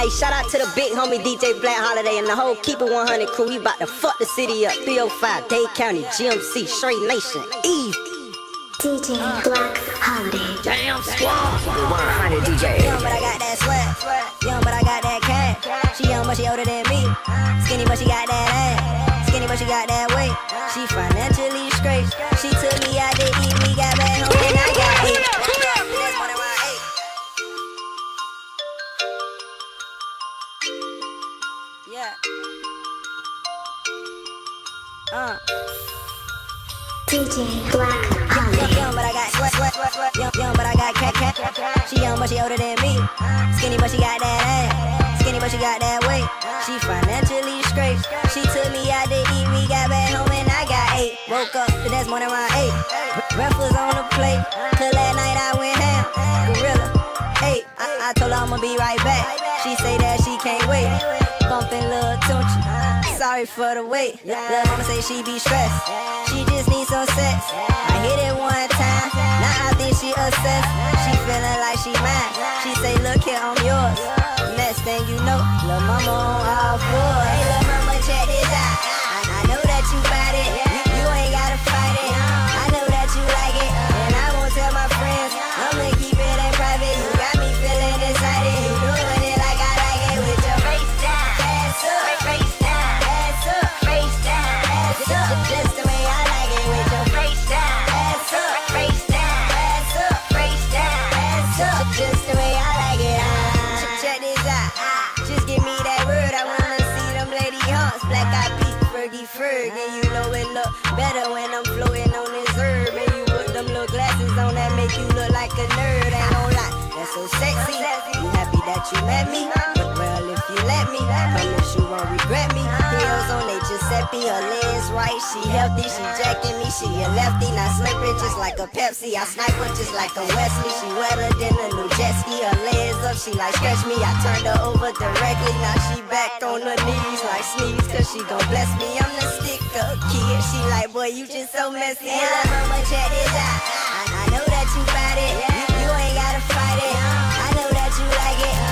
Hey, shout out to the big homie DJ Black Holiday and the whole Keep It 100 crew. We about to fuck the city up. 305, Dade County, GMC, Straight Nation, Eve. DJ Black Holiday. Damn squad. 100 DJ. Young, but I got that sweat. Young, but I got that cat. She young, but she older than me. Skinny, but she got that ass. Skinny, but she got that weight. She financially scraped. She took me out to eat. We got back home and I got hit. Yeah. DJ Black Holiday. Young, but I got sweat. Young, but I got cat. She young, but she older than me. Skinny, but she got that ass. But she got that weight. She financially scraped. She took me out to eat. We got back home and I got ate. Woke up the next morning around 8. Breakfast on the plate. Till that night I went ham. Gorilla. Hey, I told her I'ma be right back. She say that she can't wait. Bumping little Tunchi. Sorry for the wait. Little mama say she be stressed. She just needs some sex. I hit it one time. Now I think she obsessed. She feeling like she mine. She say, look here, I'm yours. Next thing you know, lil' mama on all fours. Hey, lil' mama, check this out. I know that you bought it. You ain't gotta fight it. I know that you like it. And I won't tell my friends. I'ma keep it in private. You got me feeling excited. You doing it like I like it. With your face down, ass up. Face down, ass up. Face down, ass up. Just the way I like it. With your face down, ass up. Face down, ass up. Face down, ass up. Just the way I like it. Just give me that word, I wanna see them lady hearts. Black eyed peas, Fergie Ferg. And you know it look better when I'm floating on this herb. And you put them little glasses on that make you look like a nerd. Ain't no lie, that's so sexy. You happy that you met me? But well, if you let me, promise you won't regret me. Heels on they Giuseppe, her legs right. She healthy, she jacking me, she a lefty. Now slippery just like a Pepsi. I snipe her just like a Wesley. She wetter than a new jet ski. Her legs up, she like stretch me, I turned her over directly. Now she back on her knees like sneeze, cause she gon' bless me. I'm the sticker kid. She like, boy, you just so messy. Hey, mama, check this out. I know that you bought it. You ain't gotta fight it. I know that you like it.